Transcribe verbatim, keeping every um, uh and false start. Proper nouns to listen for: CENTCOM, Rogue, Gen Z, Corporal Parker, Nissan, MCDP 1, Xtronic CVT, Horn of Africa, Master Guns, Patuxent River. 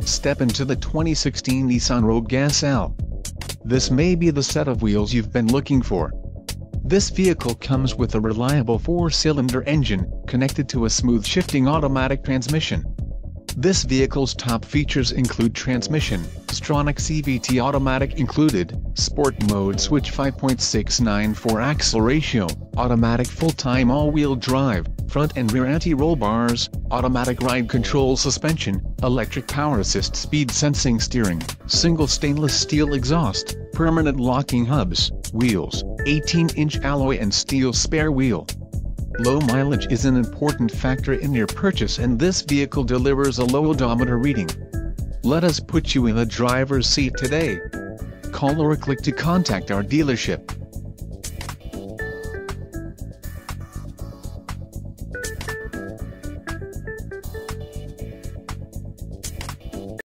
Step into the twenty sixteen Nissan Rogue Gas L. This may be the set of wheels you've been looking for. This vehicle comes with a reliable four-cylinder engine, connected to a smooth shifting automatic transmission. This vehicle's top features include transmission, Xtronic C V T automatic included, sport mode switch, five point six nine four axle ratio, automatic full-time all-wheel drive, front and rear anti-roll bars, automatic ride control suspension, electric power assist speed sensing steering, single stainless steel exhaust, permanent locking hubs, wheels, eighteen inch alloy and steel spare wheel. Low mileage is an important factor in your purchase, and this vehicle delivers a low odometer reading. Let us put you in the driver's seat today. Call or click to contact our dealership.